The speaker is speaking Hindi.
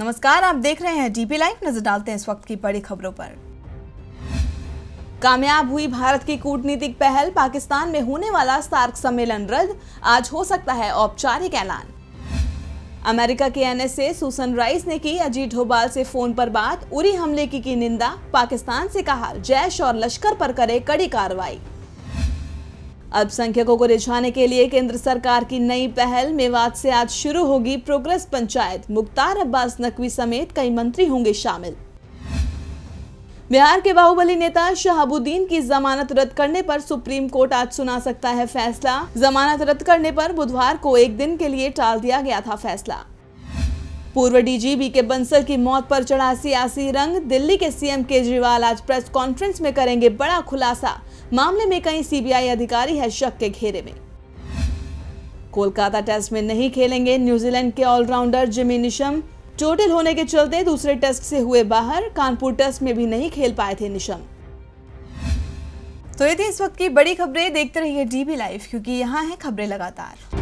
नमस्कार, आप देख रहे हैं डीबी लाइव। नजर डालते हैं इस वक्त की बड़ी खबरों पर। कामयाब हुई भारत की कूटनीतिक पहल, पाकिस्तान में होने वाला सार्क सम्मेलन रद्द, आज हो सकता है औपचारिक ऐलान। अमेरिका के NSA सुसन राइस ने की अजीत डोभाल से फोन पर बात, उरी हमले की निंदा, पाकिस्तान से कहा जैश और लश्कर पर करे कड़ी कार्रवाई। अल्पसंख्यकों को रिझाने के लिए केंद्र सरकार की नई पहल, मेवात से आज शुरू होगी प्रोग्रेस पंचायत, मुख्तार अब्बास नकवी समेत कई मंत्री होंगे शामिल। बिहार के बाहुबली नेता शहाबुद्दीन की जमानत रद्द करने पर सुप्रीम कोर्ट आज सुना सकता है फैसला। जमानत रद्द करने पर बुधवार को एक दिन के लिए टाल दिया गया था फैसला। पूर्व DG BK बंसल की मौत पर चढ़ा सियासी रंग, दिल्ली के CM केजरीवाल आज प्रेस कॉन्फ्रेंस में करेंगे बड़ा खुलासा, मामले में कई CBI अधिकारी है शक के घेरे में। कोलकाता टेस्ट में नहीं खेलेंगे न्यूजीलैंड के ऑलराउंडर जिमी नीशम, चोटिल होने के चलते दूसरे टेस्ट से हुए बाहर, कानपुर टेस्ट में भी नहीं खेल पाए थे नीशम। तो ये थी इस वक्त की बड़ी खबरें। देखते रहिए डीबी लाइव, क्योंकि यहाँ है खबरें लगातार।